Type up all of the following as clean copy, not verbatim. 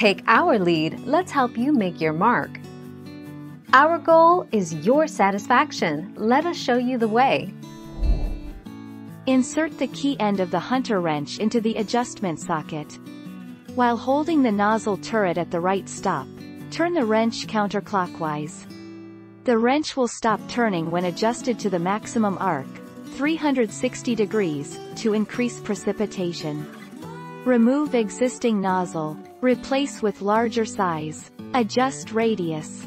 Take our lead, let's help you make your mark. Our goal is your satisfaction. Let us show you the way. Insert the key end of the Hunter wrench into the adjustment socket. While holding the nozzle turret at the right stop, turn the wrench counterclockwise. The wrench will stop turning when adjusted to the maximum arc, 360 degrees, to increase precipitation. Remove existing nozzle, replace with larger size, adjust radius.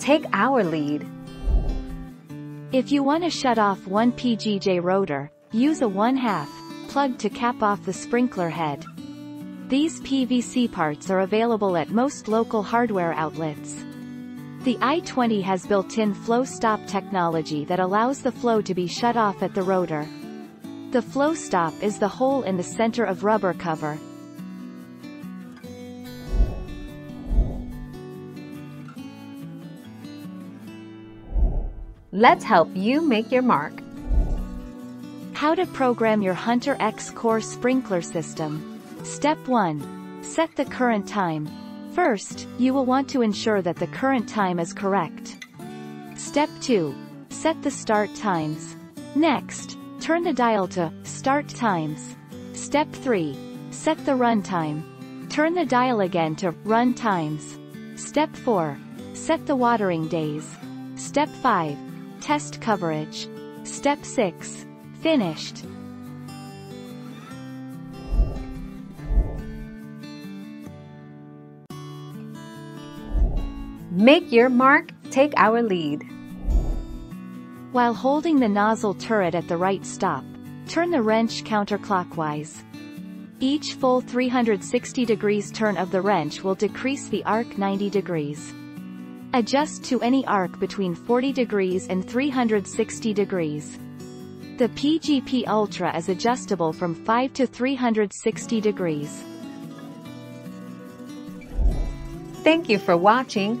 Take our lead. If you want to shut off one PGJ rotor, use a 1/2 plug to cap off the sprinkler head. These PVC parts are available at most local hardware outlets. The i20 has built-in flow stop technology that allows the flow to be shut off at the rotor. The flow stop is the hole in the center of rubber cover. Let's help you make your mark. How to program your Hunter X-Core sprinkler system. Step 1. Set the current time. First, you will want to ensure that the current time is correct. Step 2. Set the start times. Next, turn the dial to Start Times. Step 3. Set the run time. Turn the dial again to Run Times. Step 4. Set the watering days. Step 5. Test coverage. Step 6. Finished. Make your mark, take our lead. While holding the nozzle turret at the right stop, turn the wrench counterclockwise. Each full 360 degrees turn of the wrench will decrease the arc 90 degrees. Adjust to any arc between 40 degrees and 360 degrees. The PGP Ultra is adjustable from 5 to 360 degrees. Thank you for watching.